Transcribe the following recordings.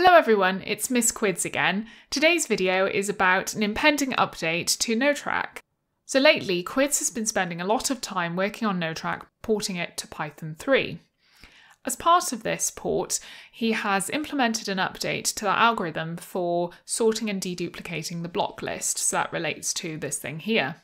Hello everyone, it's Miss Quids again. Today's video is about an impending update to NoTrack. So lately, Quids has been spending a lot of time working on NoTrack, porting it to Python 3. As part of this port, he has implemented an update to the algorithm for sorting and deduplicating the block list, so that relates to this thing here.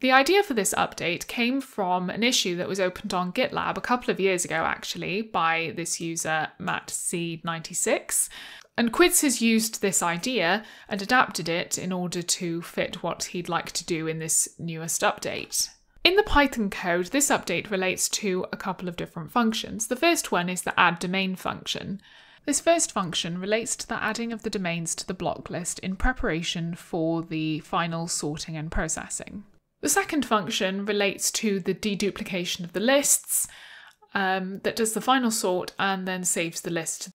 The idea for this update came from an issue that was opened on GitLab a couple of years ago, actually, by this user, MattC96. And Quids has used this idea and adapted it in order to fit what he'd like to do in this newest update. In the Python code, this update relates to a couple of different functions. The first one is the add domain function. This first function relates to the adding of the domains to the block list in preparation for the final sorting and processing. The second function relates to the deduplication of the lists that does the final sort and then saves the list.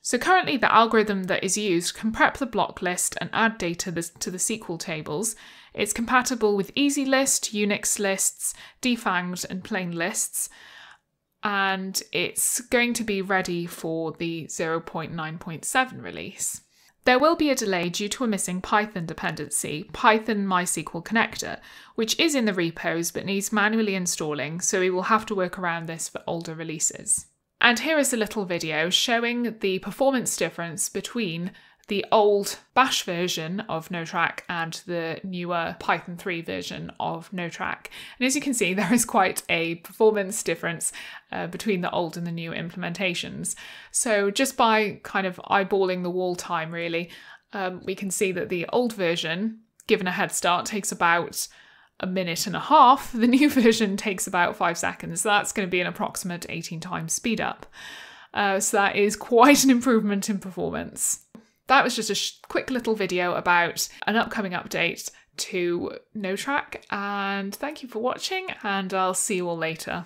So currently the algorithm that is used can prep the block list and add data to the SQL tables. It's compatible with EasyList, Unix lists, defanged and plain lists, and it's going to be ready for the 0.9.7 release. There will be a delay due to a missing Python dependency, Python MySQL connector, which is in the repos but needs manually installing, so we will have to work around this for older releases. And here is a little video showing the performance difference between the old Bash version of NoTrack and the newer Python 3 version of NoTrack. And as you can see, there is quite a performance difference between the old and the new implementations. So just by kind of eyeballing the wall time, really, we can see that the old version, given a head start, takes about a minute and a half. The new version takes about 5 seconds. So that's going to be an approximate 18 times speed up. So that is quite an improvement in performance. That was just a quick little video about an upcoming update to NoTrack, and thank you for watching, and I'll see you all later.